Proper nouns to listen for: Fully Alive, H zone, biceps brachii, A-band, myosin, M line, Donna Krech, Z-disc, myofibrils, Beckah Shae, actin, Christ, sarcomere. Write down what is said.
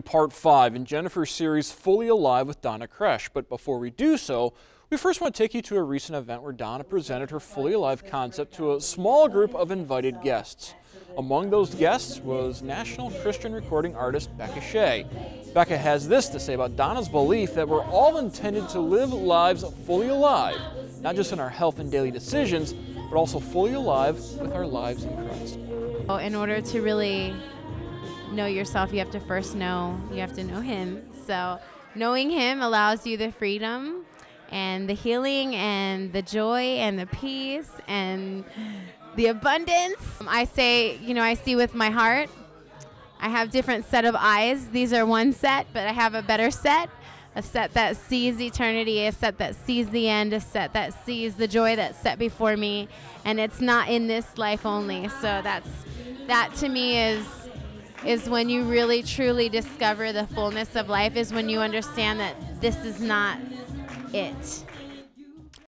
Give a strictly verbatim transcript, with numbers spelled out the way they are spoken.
Part five in Jennifer's series Fully Alive with Donna Krech. But before we do so, we first want to take you to a recent event where Donna presented her Fully Alive concept to a small group of invited guests. Among those guests was national Christian recording artist Beckah Shae. Beckah has this to say about Donna's belief that we're all intended to live lives fully alive, not just in our health and daily decisions, but also fully alive with our lives in Christ. Oh, in order to really know yourself, you have to first know, you have to know Him. So knowing Him allows you the freedom and the healing and the joy and the peace and the abundance. I say, you know, I see with my heart. I have different set of eyes. These are one set, but I have a better set, a set that sees eternity, a set that sees the end, a set that sees the joy that's set before me. And it's not in this life only. So that's, that to me is is when you really truly discover the fullness of life, is when you understand that this is not it.